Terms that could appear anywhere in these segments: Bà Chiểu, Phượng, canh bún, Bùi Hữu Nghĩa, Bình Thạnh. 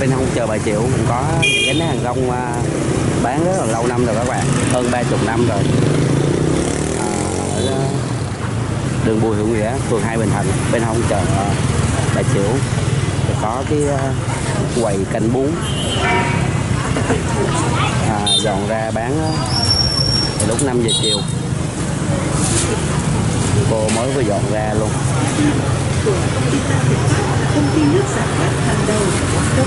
bên hông chợ Bà Chiểu mình có gánh hàng rong bán rất là lâu năm rồi các bạn, hơn 30 năm rồi. Ở đường Bùi Hữu Nghĩa, phường 2 Bình Thạnh, bên hông chợ Bà Chiểu có cái quầy canh bún dọn ra bán lúc 5 giờ chiều. Cô mới vừa dọn ra luôn. Công ty nước sản xuất hàng đầu Đông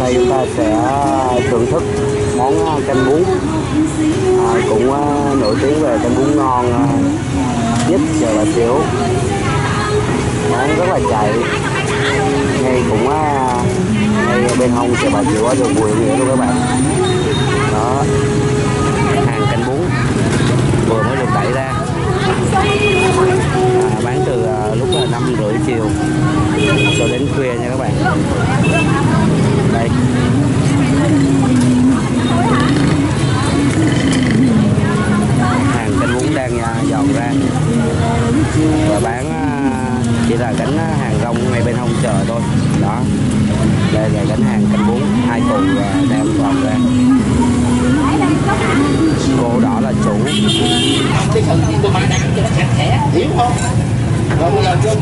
Đây chúng ta sẽ thưởng thức món canh bún cũng nổi tiếng về canh bún ngon nhất chợ Bà Chiểu, món rất là chạy ngay cũng ngay bên hông chợ Bà Chiểu ở đường Bùi Hữu Nghĩa luôn các bạn. Đó, hàng canh bún vừa mới được đẩy ra, bán từ lúc 5:30 chiều cho đến khuya nha các bạn. Đây. Hàng canh bún đang dọn ra và bán chỉ là gánh hàng rong ngay bên hông chợ thôi. Đó, đây là gánh hàng canh bún, hai cụ đem dọn ra. Cô đó là chủ. Hiểu không? Rồi làm cho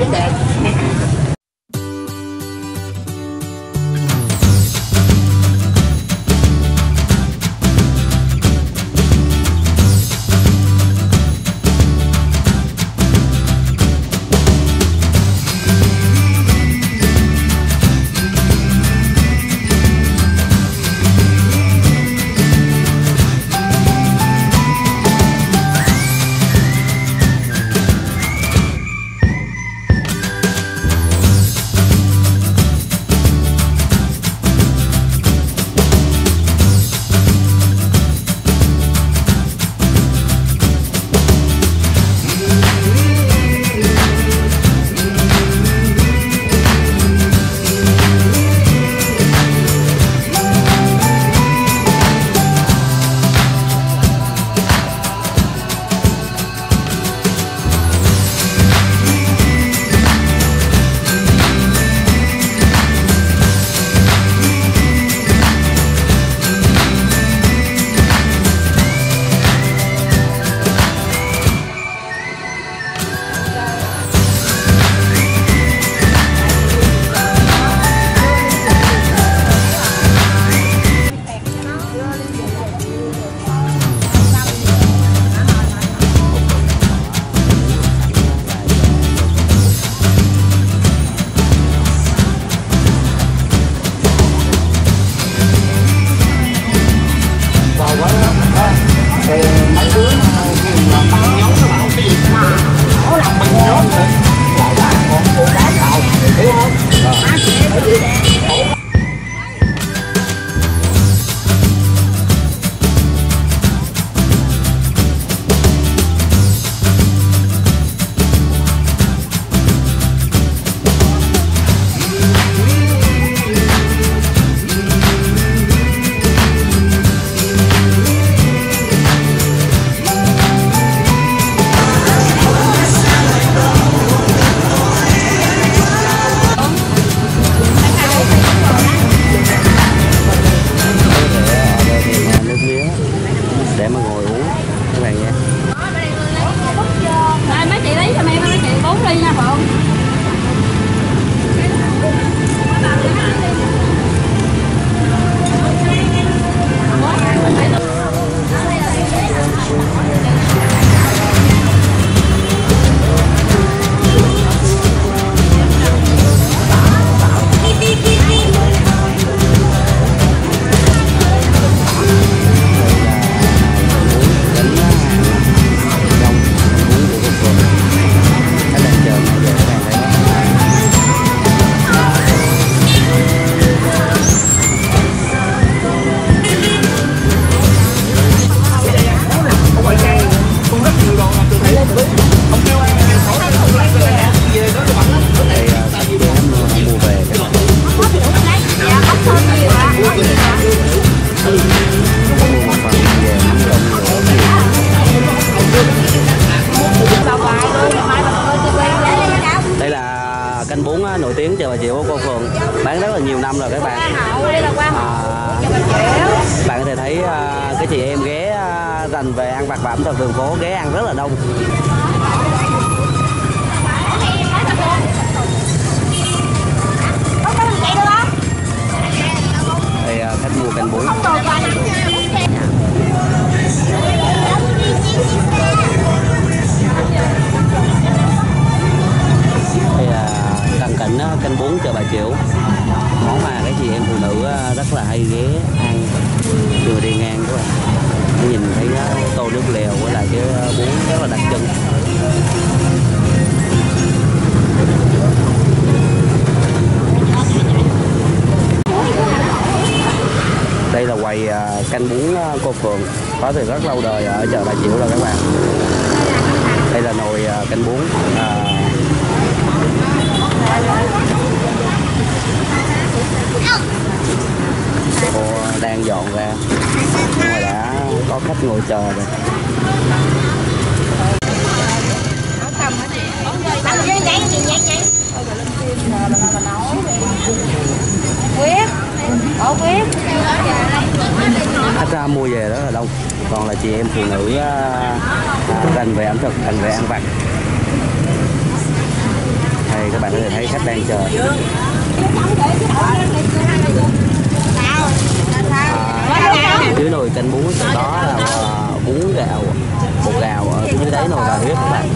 thì em ghé dành về ăn vặt và ẩm thực đường phố, ghé ăn rất là đông. Thì khách mua canh bún. Cận cảnh canh bún chợ Bà Chiểu, món mà cái chị em phụ nữ rất là hay ghé ăn, vừa đi ngang các bạn nhìn thấy tô nước lèo với lại cái bún rất là đặc trưng. Đây là quầy canh bún cô Phượng có từ rất lâu đời ở chợ Bà Chiểu rồi các bạn. Đây là nồi canh bún. Cô đang dọn ra, nhưng mà đã có khách ngồi chờ rồi. Thật ra mua về rất là đông, còn là chị em phụ nữ dành về ẩm thực, dành về ăn vặt. Đây, các bạn có thể thấy khách đang chờ. Dưới nồi canh bún đó là bún gạo, bột gạo ở dưới đáy nồi là huyết các bạn.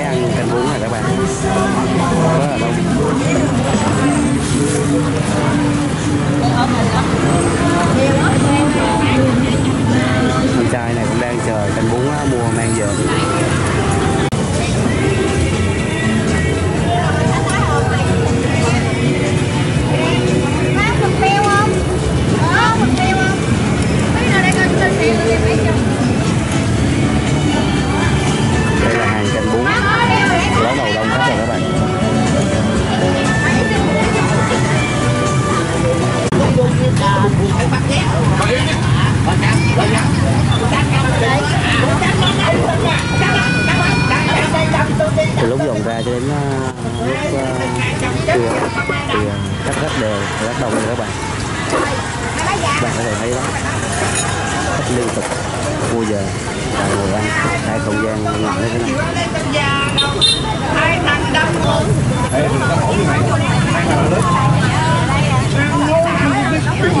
Ghé ăn canh bún này các bạn, rất là đông. Con trai này cũng đang chờ canh bún mua mang về. Từ lúc dọn ra cho đến lúc trưa thì khách rất đều, rất đông rồi các bạn. Bạn có thể thấy đó, khách liên tục mua về và ngồi ăn, hai không gian nhỏ như thế này. Các bạn có thể rất là ngon. Chỗ đây cũng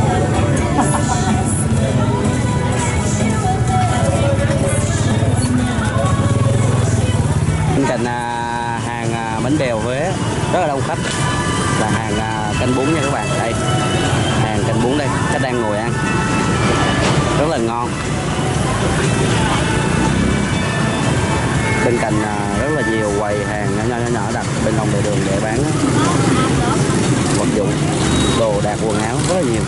Bên cạnh hàng bánh bèo Huế rất là đông khách, là hàng canh bún nha các bạn. Đây, hàng canh bún đây, khách đang ngồi ăn rất là ngon. Bên cạnh rất là nhiều quầy hàng nhỏ đặt bên lòng lề đường để bán vật dụng, đồ đạc, quần áo rất là nhiều.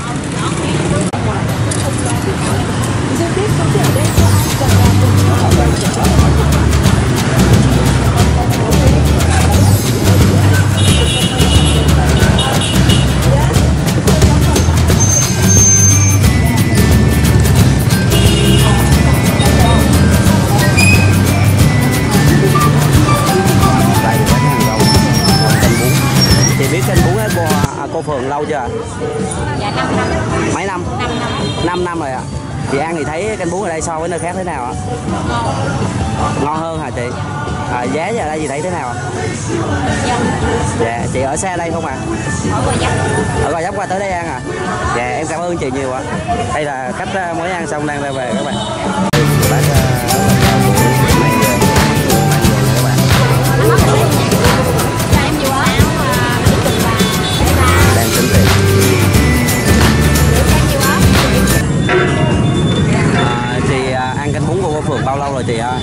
Cô Phường lâu chưa ạ? Dạ 5 năm. Mấy năm? 5 năm. 5 năm rồi ạ. Chị ăn thì thấy canh bún ở đây so với nơi khác thế nào ạ? Ngon. Ngon hơn hả chị? À, giá ở đây chị thấy thế nào ạ? Dạ, chị ở xa đây không ạ? Ở Gò Vấp. Ở Gò Vấp qua tới đây ăn à? Dạ, em cảm ơn chị nhiều ạ. Đây là khách mới ăn xong đang ra về các bạn. Phường bao lâu rồi chị ơi?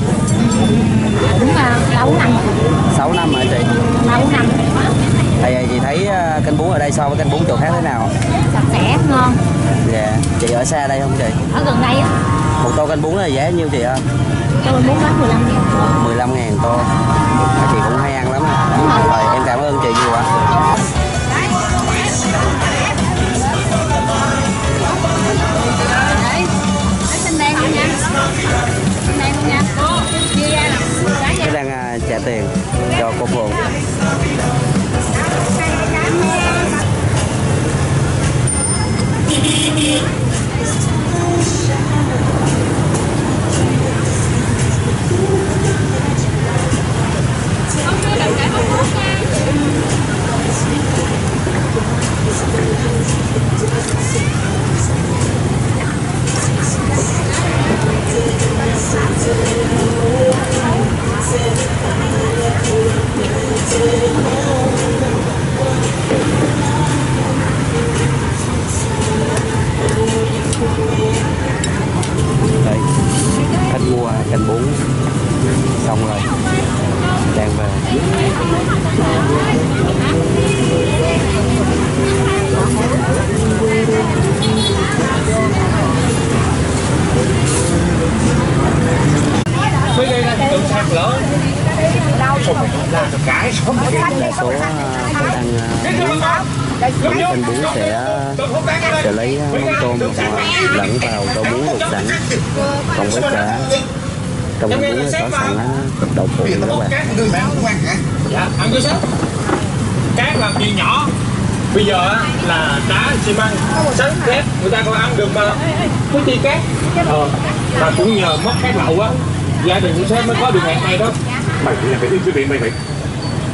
Cũng 6 năm. 6 năm hả chị? 6 năm. Thì chị thấy canh bún ở đây so với canh bún chỗ khác thế nào? Sạch sẽ, ngon. Dạ, yeah. Chị ở xa đây không chị? Ở gần đây á. Một tô canh bún là giá nhiêu chị ơi? Tô canh bún bán 15.000 tô. 15.000 tô. Chị cũng hay ăn lắm. Rồi, em cảm ơn chị nhiều ạ. Cái đang trả tiền cho cô Phượng. Đây, khách mua canh bún xong rồi đang về. Số ăn bún sẽ lấy món tôm lẫn vào tô bún luộc sẵn, còn với cả trong bún có sẵn đậu phụ các bạn. Cá là miếng nhỏ, bây giờ là cá xi măng sắn thép người ta còn ăn được mà cái chi cát, và cũng nhờ mất cái lậu á, gia đình của sếp mới có được ngày nay đó. Mày là phải đi quý vị mình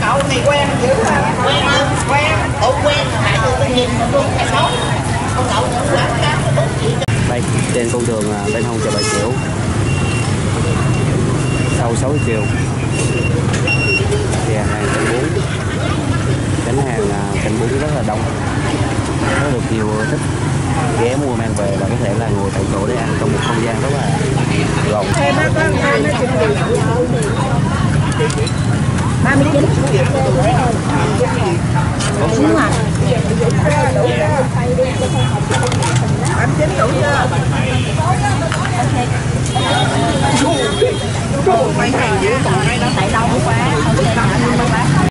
cậu này quen chứ quen nhìn luôn cái xấu. Con cậu cũng làm cá tốt chị. Đây, trên con đường bên hông chợ Bà Chiểu. Sau 6 chiều. Thì hàng canh bún. Cánh hàng canh bún rất là đông. Nó được nhiều người thích ghé mua mang về và có thể là ngồi tại chỗ để ăn trong một không gian rất là rộng. 39.